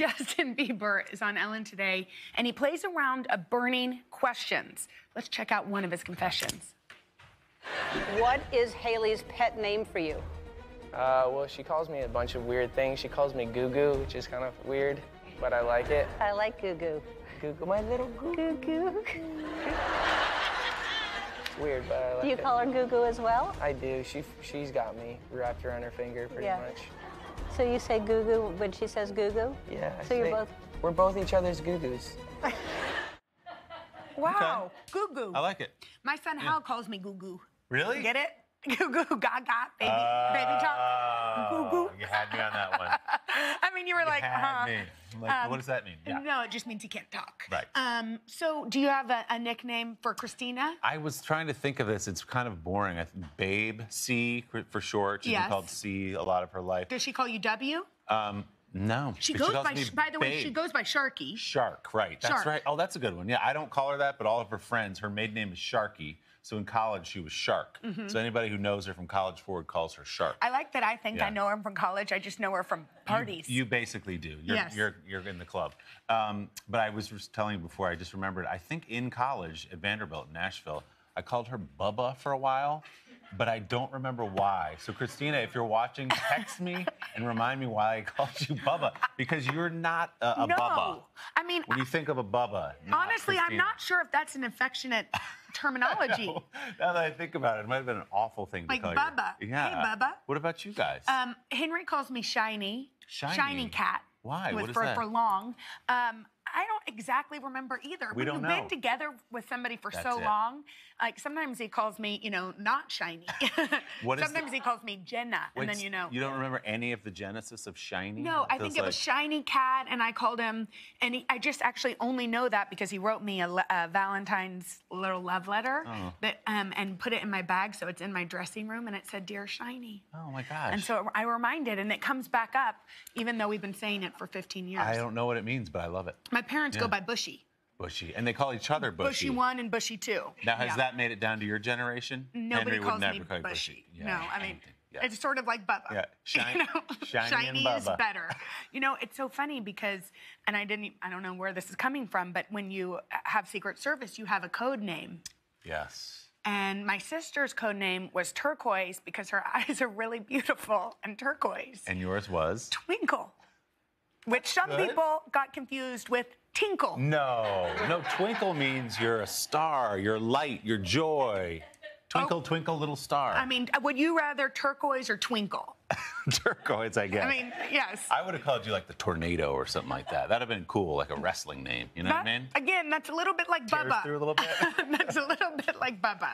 Justin Bieber is on Ellen today, and he plays a round of burning questions. Let's check out one of his confessions. What is Haley's pet name for you? Well, she calls me a bunch of weird things. She calls me Goo Goo, which is kind of weird, but I like it. I like Goo Goo. Goo Goo, my little Goo Goo. Goo Goo. It's weird, but I like it. Do you call her Goo Goo as well? I do. She's got me wrapped around her finger pretty much. So you say Goo Goo when she says Goo Goo? Yeah. So you're both. We're both each other's Goo Goos. Wow, okay. Goo Goo. I like it. My son Hal calls me Goo Goo. Really? Get it? Goo Goo, gaga, baby, baby talk, Goo Goo. You had me on that one. I mean, you were like, huh? I'm like, what does that mean? Yeah. No, it just means he can't talk. Right. So, do you have a nickname for Christina? I was trying to think of this. It's kind of boring. Babe C for short. She's been called C a lot of her life. Does she call you W? No. She goes by Sharky. Shark, right. That's right. Oh, that's a good one. Yeah, I don't call her that, but all of her friends, her maiden name is Sharky. So in college, she was Shark. Mm-hmm. So anybody who knows her from college forward calls her Shark. I like that. I think I know her from college. I just know her from parties. You basically do. You're in the club. But I was just telling you before, I just remembered, I think in college at Vanderbilt in Nashville, I called her Bubba for a while, but I don't remember why. So, Christina, if you're watching, text me and remind me why I called you Bubba, because you're not a Bubba. I mean, when you think of a Bubba, honestly, Christina. I'm not sure if that's an affectionate terminology. Now that I think about it, it might have been an awful thing to call you. Like Bubba. Yeah. Hey, Bubba. What about you guys? Henry calls me Shiny. Shiny? Shiny Cat. Why? What is that? For long. I don't exactly remember either. We've been together with somebody for so long. Like, sometimes he calls me, you know, not Shiny. Sometimes he calls me Jenna, and then you know. You don't remember any of the genesis of Shiny? No, I think it was Shiny Cat, and I called him, and I just actually only know that because he wrote me a Valentine's little love letter and put it in my bag, so it's in my dressing room, and it said, Dear Shiny. Oh, my gosh. And so I reminded, and it comes back up, even though we've been saying it for 15 years. I don't know what it means, but I love it. My parents go by Bushy. Bushy. And they call each other Bushy. Bushy 1 and Bushy 2. Now, has that made it down to your generation? Nobody calls me Bushy. Yeah. No, I mean, it's sort of like Bubba. Yeah. Shiny, you know? Shiny is better. You know, it's so funny because, and I don't know where this is coming from, but when you have Secret Service, you have a code name. Yes. And my sister's code name was Turquoise because her eyes are really beautiful and turquoise. And yours was? Twinkle. Which some people got confused with Tinkle. No, Twinkle means you're a star, you're light, you're joy. Twinkle, twinkle, little star. I mean, would you rather turquoise or twinkle? Turquoise, I guess. I mean, yes. I would have called you like the Tornado or something like that. That'd have been cool, like a wrestling name. You know what I mean? Again, that's a little bit like Bubba. Tears through a little bit. That's a little bit like Bubba.